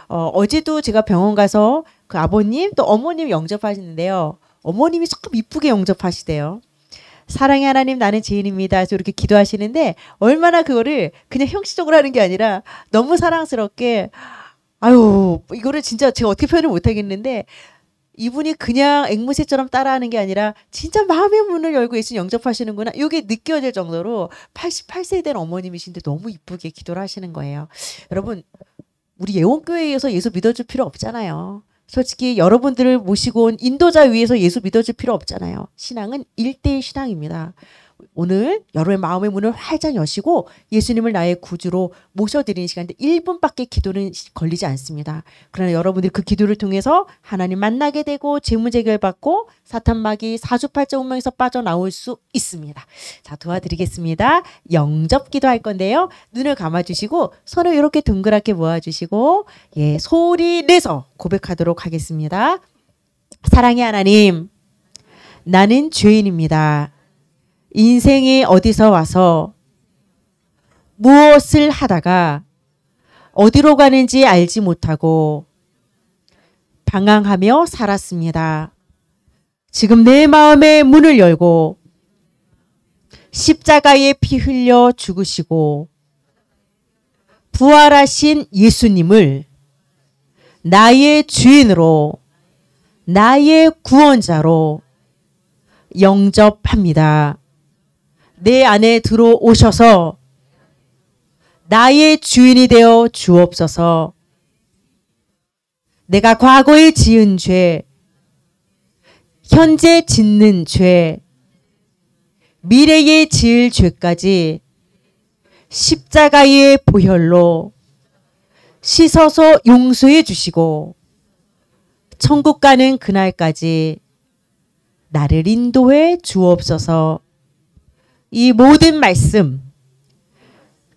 어제도 제가 병원 가서 그 아버님 또 어머님 영접하시는데요. 어머님이 참 이쁘게 영접하시대요. 사랑의 하나님, 나는 죄인입니다. 이렇게 기도하시는데 얼마나 그거를 그냥 형식적으로 하는 게 아니라 너무 사랑스럽게, 아유, 이거를 진짜 제가 어떻게 표현을 못하겠는데 이분이 그냥 앵무새처럼 따라하는 게 아니라 진짜 마음의 문을 열고 예수님 영접하시는구나. 이게 느껴질 정도로 88세 된 어머님이신데 너무 이쁘게 기도를 하시는 거예요. 여러분, 우리 예원교회에서 예수 믿어줄 필요 없잖아요. 솔직히 여러분들을 모시고 온 인도자 위에서 예수 믿어줄 필요 없잖아요. 신앙은 1:1 신앙입니다. 오늘 여러분의 마음의 문을 활짝 여시고 예수님을 나의 구주로 모셔드리는 시간인데 1분밖에 기도는 걸리지 않습니다. 그러나 여러분들이 그 기도를 통해서 하나님 만나게 되고 제 문제 해결받고 사탄마귀 사주팔자 운명에서 빠져나올 수 있습니다. 자, 도와드리겠습니다. 영접기도 할 건데요. 눈을 감아주시고 손을 이렇게 동그랗게 모아주시고, 예, 소리 내서 고백하도록 하겠습니다. 사랑의 하나님, 나는 죄인입니다. 인생이 어디서 와서 무엇을 하다가 어디로 가는지 알지 못하고 방황하며 살았습니다. 지금 내 마음의 문을 열고 십자가에 피 흘려 죽으시고 부활하신 예수님을 나의 주인으로, 나의 구원자로 영접합니다. 내 안에 들어오셔서 나의 주인이 되어 주옵소서. 내가 과거에 지은 죄, 현재 짓는 죄, 미래에 지을 죄까지 십자가의 보혈로 씻어서 용서해 주시고 천국 가는 그날까지 나를 인도해 주옵소서. 이 모든 말씀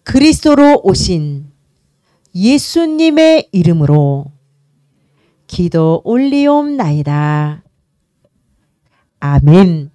그리스도로 오신 예수님의 이름으로 기도 올리옵나이다. 아멘.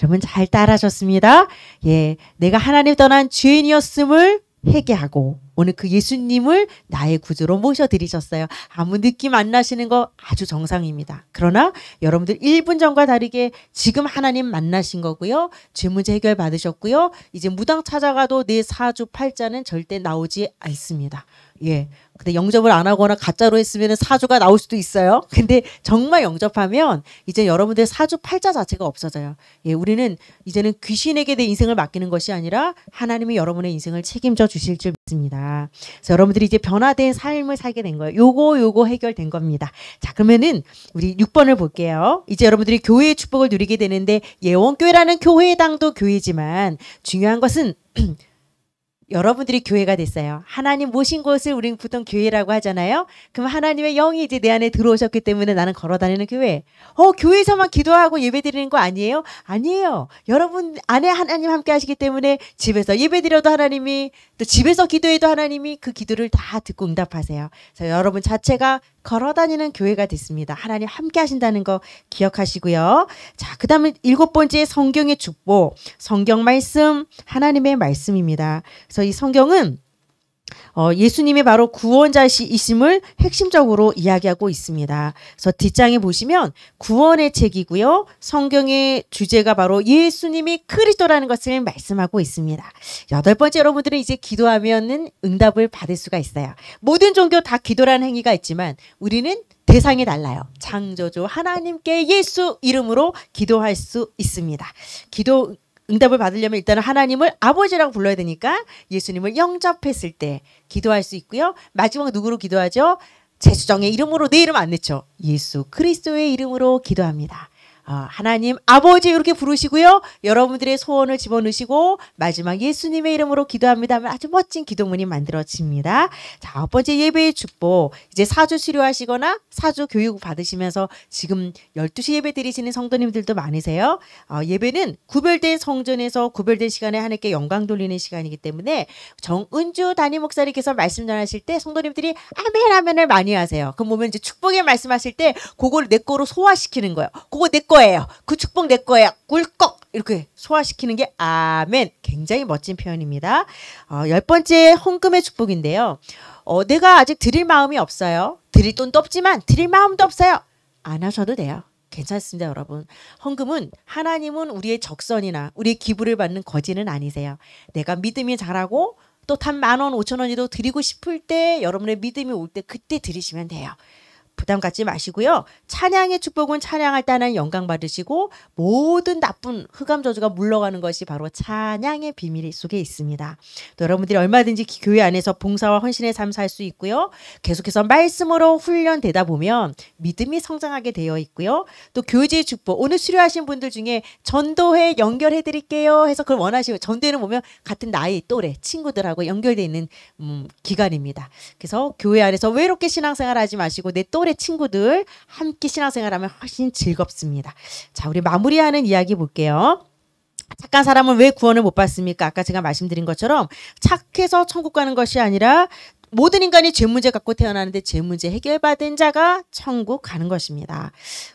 여러분 잘 따라하셨습니다. 예, 내가 하나님 떠난 죄인이었음을 회개하고 오늘 그 예수님을 나의 구주로 모셔드리셨어요. 아무 느낌 안 나시는 거 아주 정상입니다. 그러나 여러분들 1분 전과 다르게 지금 하나님 만나신 거고요. 죄 문제 해결 받으셨고요. 이제 무당 찾아가도 내 사주팔자는 절대 나오지 않습니다. 예. 근데 영접을 안 하거나 가짜로 했으면 사주가 나올 수도 있어요. 근데 정말 영접하면 이제 여러분들 사주팔자 자체가 없어져요. 예, 우리는 이제는 귀신에게 내 인생을 맡기는 것이 아니라 하나님이 여러분의 인생을 책임져 주실 줄 믿습니다. 그래서 여러분들이 이제 변화된 삶을 살게 된 거예요. 요거 해결된 겁니다. 자, 그러면은 우리 6번을 볼게요. 이제 여러분들이 교회의 축복을 누리게 되는데 예원교회라는 교회의 당도 교회지만 중요한 것은 여러분들이 교회가 됐어요. 하나님 모신 곳을 우리는 보통 교회라고 하잖아요. 그럼 하나님의 영이 이제 내 안에 들어오셨기 때문에 나는 걸어다니는 교회. 교회에서만 기도하고 예배드리는 거 아니에요? 아니에요. 여러분 안에 하나님 함께 하시기 때문에 집에서 예배드려도 하나님이, 또 집에서 기도해도 하나님이 그 기도를 다 듣고 응답하세요. 그래서 여러분 자체가 걸어다니는 교회가 됐습니다. 하나님 함께 하신다는 거 기억하시고요. 자, 그 다음에 7번째 성경의 축복, 성경 말씀, 하나님의 말씀입니다. 그래서 이 성경은 예수님이 바로 구원자이심을 핵심적으로 이야기하고 있습니다. 그래서 뒷장에 보시면 구원의 책이고요. 성경의 주제가 바로 예수님이 그리스도라는 것을 말씀하고 있습니다. 여덟 번째, 여러분들은 이제 기도하면 응답을 받을 수가 있어요. 모든 종교 다 기도라는 행위가 있지만 우리는 대상이 달라요. 창조주 하나님께 예수 이름으로 기도할 수 있습니다. 기도 응답을 받으려면 일단은 하나님을 아버지라고 불러야 되니까 예수님을 영접했을 때 기도할 수 있고요. 마지막 누구로 기도하죠? 채수정의 이름으로, 내 이름 안 냈죠. 예수 그리스도의 이름으로 기도합니다. 하나님 아버지 이렇게 부르시고요. 여러분들의 소원을 집어넣으시고 마지막 예수님의 이름으로 기도합니다 하면 아주 멋진 기도문이 만들어집니다. 자, 첫 번째 예배의 축복. 이제 사주 수료하시거나 사주 교육 받으시면서 지금 12시 예배 드리시는 성도님들도 많으세요. 예배는 구별된 성전에서 구별된 시간에 하나님께 영광 돌리는 시간이기 때문에 정은주 담임 목사님께서 말씀 전하실 때 성도님들이 아멘 아멘을 많이 하세요. 그럼 보면 이제 축복의 말씀하실 때 그걸 내 거로 소화시키는 거예요. 그거 내 거예요. 그 축복 내 거예요. 꿀꺽 이렇게 소화시키는 게 아멘. 굉장히 멋진 표현입니다. 10번째 헌금의 축복인데요. 내가 아직 드릴 마음이 없어요. 드릴 돈도 없지만 드릴 마음도 없어요. 안 하셔도 돼요. 괜찮습니다, 여러분. 헌금은 하나님은 우리의 적선이나 우리의 기부를 받는 거지는 아니세요. 내가 믿음이 자라고 또 단 10,000원, 5,000원이라도 드리고 싶을 때 여러분의 믿음이 올 때 그때 드리시면 돼요. 부담 갖지 마시고요. 찬양의 축복은 찬양할 때 하나님 영광 받으시고 모든 나쁜 흑암 저주가 물러가는 것이 바로 찬양의 비밀 속에 있습니다. 또 여러분들이 얼마든지 교회 안에서 봉사와 헌신의 삶 살 수 있고요. 계속해서 말씀으로 훈련되다 보면 믿음이 성장하게 되어 있고요. 또 교제의 축복. 오늘 수료하신 분들 중에 전도회 연결해 드릴게요 해서 그걸 원하시고, 전도회는 보면 같은 나이 또래 친구들하고 연결되어 있는 기간입니다. 그래서 교회 안에서 외롭게 신앙생활 하지 마시고 내 또래 친구들 함께 신앙생활하면 훨씬 즐겁습니다. 자, 우리 마무리하는 이야기 볼게요. 착한 사람은 왜 구원을 못 받습니까? 아까 제가 말씀드린 것처럼 착해서 천국 가는 것이 아니라 모든 인간이 죄 문제 갖고 태어나는데 죄 문제 해결받은 자가 천국 가는 것입니다.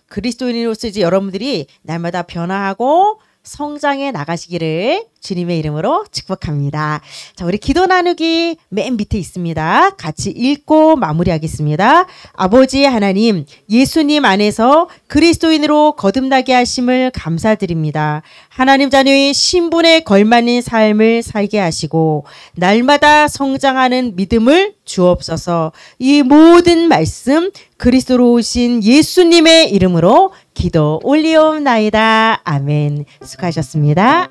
그리스도인으로서 이제 여러분들이 날마다 변화하고 성장해 나가시기를 주님의 이름으로 축복합니다. 자, 우리 기도 나누기 맨 밑에 있습니다. 같이 읽고 마무리하겠습니다. 아버지 하나님, 예수님 안에서 그리스도인으로 거듭나게 하심을 감사드립니다. 하나님 자녀의 신분에 걸맞는 삶을 살게 하시고 날마다 성장하는 믿음을 주옵소서. 이 모든 말씀 그리스도로 오신 예수님의 이름으로 기도 올리옵나이다. 아멘. 수고하셨습니다.